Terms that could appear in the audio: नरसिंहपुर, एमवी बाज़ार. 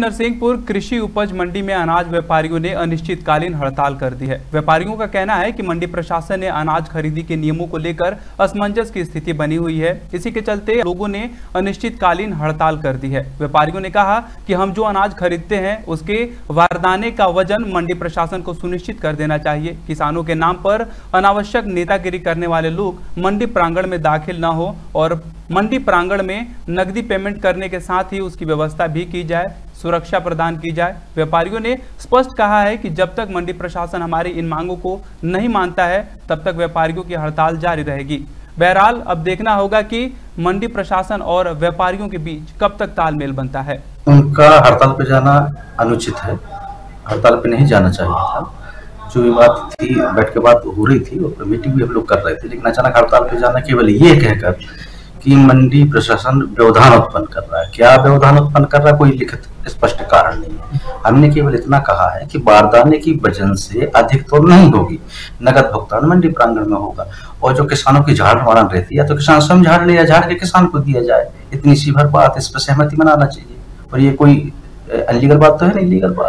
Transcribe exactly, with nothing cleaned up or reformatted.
नरसिंहपुर कृषि उपज मंडी में अनाज व्यापारियों ने अनिश्चितकालीन हड़ताल कर दी है। व्यापारियों का कहना है कि मंडी प्रशासन ने अनाज खरीदी के नियमों को लेकर असमंजस की स्थिति बनी हुई है। इसी के चलते लोगों ने अनिश्चितकालीन हड़ताल कर दी है। व्यापारियों ने कहा कि हम जो अनाज खरीदते हैं उसके वारदाने का वजन मंडी प्रशासन को सुनिश्चित कर देना चाहिए। किसानों के नाम पर अनावश्यक नेतागिरी करने वाले लोग मंडी प्रांगण में दाखिल न हो और मंडी प्रांगण में नकदी पेमेंट करने के साथ ही उसकी व्यवस्था भी की जाए, सुरक्षा प्रदान की जाए। व्यापारियों ने स्पष्ट कहा है कि जब तक मंडी प्रशासन हमारी इन मांगों को नहीं मानता है तब तक व्यापारियों की हड़ताल जारी रहेगी। बहरहाल अब देखना होगा कि मंडी प्रशासन और व्यापारियों के बीच कब तक तालमेल बनता है। उनका हड़ताल पे जाना अनुचित है, हड़ताल पे नहीं जाना चाहिए था। जो ये बात थी, बैठ के बात हो रही थी और मीटिंग भी हम लोग कर रहे थे, लेकिन अचानक हड़ताल पे जाना केवल ये कहकर कि मंडी प्रशासन व्यवधान उत्पन्न कर रहा है। क्या व्यवधान उत्पन्न कर रहा है, कोई लिखित स्पष्ट कारण नहीं है। हमने केवल इतना कहा है कि बारदाने की वजन से अधिक तो नहीं होगी, नगद भुगतान मंडी प्रांगण में होगा और जो किसानों की झाड़ मारण रहती है तो किसान स्वयं झाड़ ले या झाड़ के किसान को दिया जाए। इतनी सी भर बात, इस पर सहमति मनाना चाहिए और ये कोई अनलीगल बात तो है नहीं, लीगल बात।